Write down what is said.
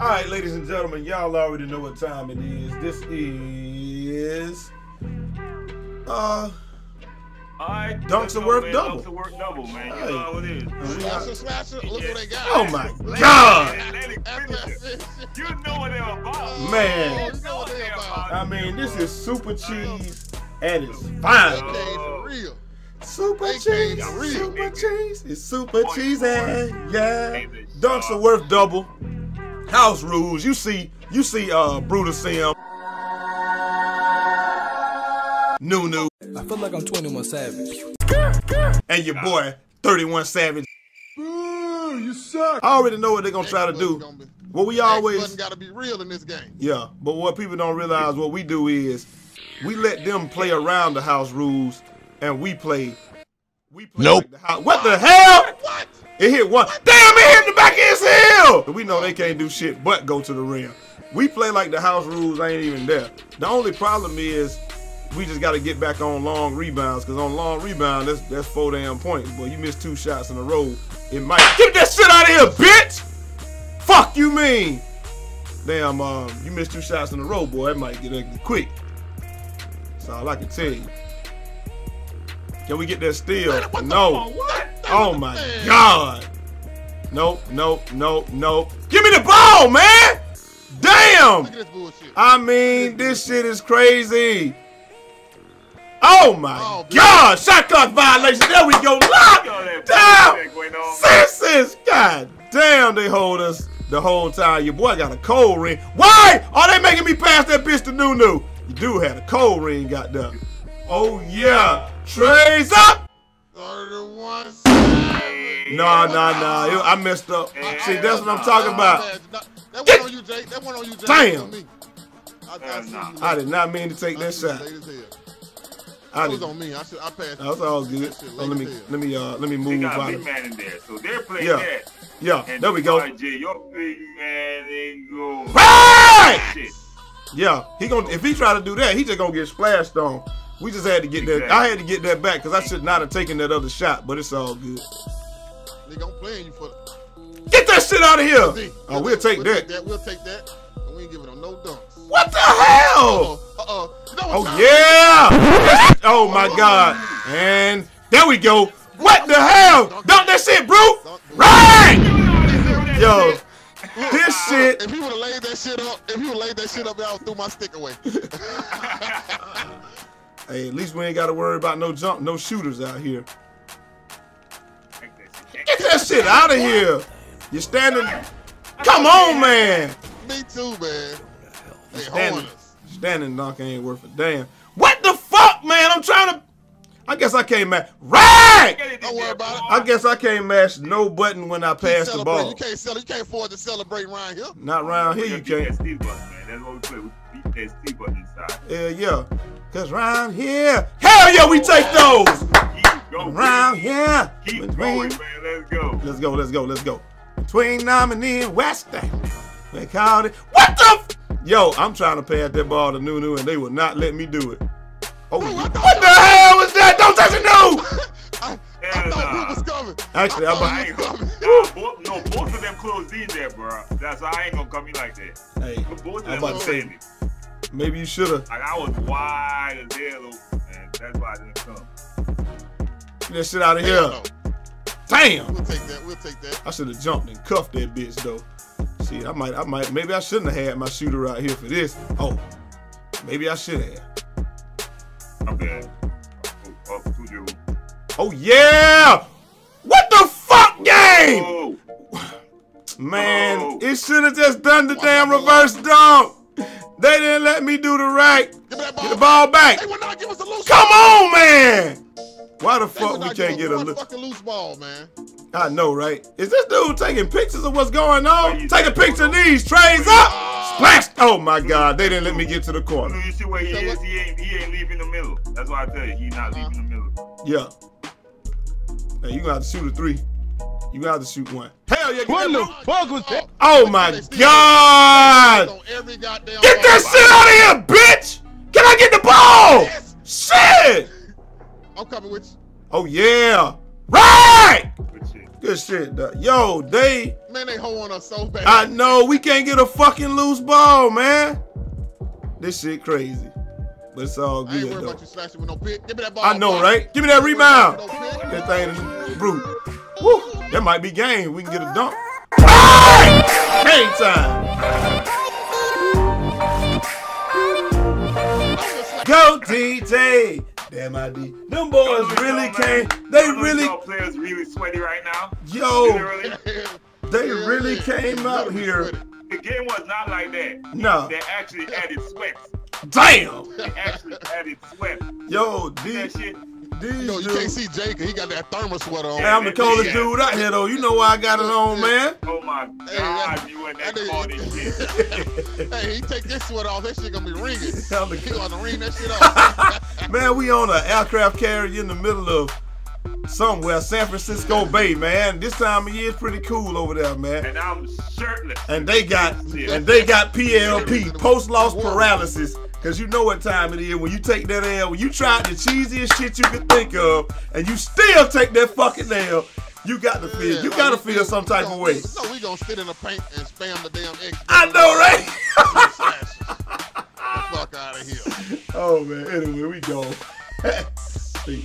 All right, ladies and gentlemen, y'all already know what time it is. This is Dunks are worth double. Dunks are worth double, man. You know how it is. Slasher, look what they got. Oh my God! You know what they're about, man. You know what they're about. I mean, this is Super Cheese at its finest. Real. Super Cheese, Super Cheese, it's Super Cheese, and yeah, Dunks are worth double. House rules. You see, BRUTALSIM. Nunu. I feel like I'm 21 Savage. And your boy, 31 Savage. Ooh, you suck. I already know what they're gonna try to do. What we always gotta be real in this game. Yeah, but what people don't realize, what we do is we let them play around the house rules, and we play nope. Like the house. What the hell? What? It hit one. What? Damn, it hit the back of his heel. We know they can't do shit but go to the rim. We play like the house rules ain't even there. The only problem is we just got to get back on long rebounds, because on long rebound, that's 4 damn points. But you miss 2 shots in a row, it might. Get that shit out of here, bitch! Fuck you mean? Damn, you missed 2 shots in a row, boy. That might get ugly quick. That's all I can tell you. Can we get that steal? No. Oh my God. Nope, nope, nope, nope. Give me the ball, man! Damn! I mean, this shit is crazy. Oh my God! Shot clock violation. There we go. Lock down. Sixes. God damn, they hold us the whole time. Your boy got a cold ring. Why are they making me pass that bitch to Nunu? You do have a cold ring, goddamn. Oh yeah. Trey's up. 31. Nah. I messed up. See, that's what I'm talking about. That one on you, Jake. That one on you, Jake. Damn. I did not mean to take that shot. It was on me. I passed. That's all good. Oh, let me move. They got big man in there, so they're playing that. Yeah, and there we go. Your big man ain't go. Right. Yeah, he gonna if he try to do that, he just gonna get splashed on. We just had to get that. I had to get that back because I should not have taken that other shot, but it's all good. They gonna play you for. Get that shit out of here! Oh, we'll take that. We'll take that. And we ain't giving them no dunks. What the hell? Oh yeah! Oh my God! And there we go. What the hell? Dunk that shit, bro! Right! Yo, this shit. If he would have laid that shit up, I would throw my stick away. Hey, at least we ain't got to worry about no jump, no shooters out here. Get that shit out of here! You're standing. Come on, man. Me too, man. They holding us. Standing dunk ain't worth a damn. What the fuck, man? I'm trying to. I guess I can't match. Right! Don't worry about it. I guess I can't match no button when I pass the ball. You can't sell. You can't afford to celebrate round here. Not round here. You can't. Beat that button, man. That's what we play. We beat that C button inside. Yeah. Cause round here, hell yeah, we take those. Keep going. Round here. Keep going, man. Let's go. Let's go. Between Nominee and West Ham, they called it. What the? Yo, I'm trying to pass that ball to Nunu, and they will not let me do it. Oh, what the hell was that? Don't touch it, no! I thought he was coming. Actually, I ain't coming. No, both of them closed in there, bro. That's why I ain't gonna come in like that. Hey, I'm about to say it. Maybe you should have. Like, I was wide as hell, and that's why I didn't come. Get that shit out of here. Damn. We'll take that. I should have jumped and cuffed that bitch, though. Shit, I might, maybe I shouldn't have had my shooter out here for this. Oh, maybe I should have. Okay. Oh, yeah! What the fuck game? Whoa. Man, it should have just done the damn reverse dunk. They didn't let me do the right. Get the ball back. They would not give us a loose Come ball. On, man. Why the fuck we can't get a loose ball, man? I know, right? Is this dude taking pictures of what's going on? Take a picture of these. Trays up. Splash. Oh, my God. They didn't let me get to the corner. You see where he is? He ain't leaving the middle. That's why I tell you, he's not leaving the middle. Yeah. Hey, you're going to have to shoot a 3. You're going to have to shoot 1. Hell yeah. What the fuck was that? Oh, my God. Get that shit out of here, bitch. Can I get the ball? Shit. I'm coming with you. Oh, yeah. Right! Good shit, dog. Yo, they... Man, they hoeing us so bad. I know. We can't get a fucking loose ball, man. This shit crazy. But it's all good, I ain't worried about you slashing with no pick. Give me that ball. I know, ball. Right? Give me that rebound. That thing is brute. Woo! That might be game. We can get a dunk. Right! Game time. Go, TT. Damn, ID. Them boys really came. They really. Players really sweaty right now. Yo, they really came out here. The game was not like that. No, they actually added sweats. Damn. They actually added sweats. Yo, Yo, you can't see Jacob. He got that thermal sweater on. Hey, I'm the coldest dude out here, though. You know why I got it on, man. Oh, my God. Hey, you in that party shit. Hey, he take this sweater off. That shit going to be ringing. He going to ring that shit off. Man, we on an aircraft carrier in the middle of somewhere, San Francisco Bay, man. This time of year is pretty cool over there, man. And I'm shirtless. And they got, PLP, post-loss paralysis. Cause you know what time it is when you take that L, when you tried the cheesiest shit you could think of, and you still take that fucking L, you got to feel, you gotta feel some type of way. No, we gonna sit in the paint and spam the damn egg. I know, right? Get the fuck out of here. Oh man. Anyway, we go.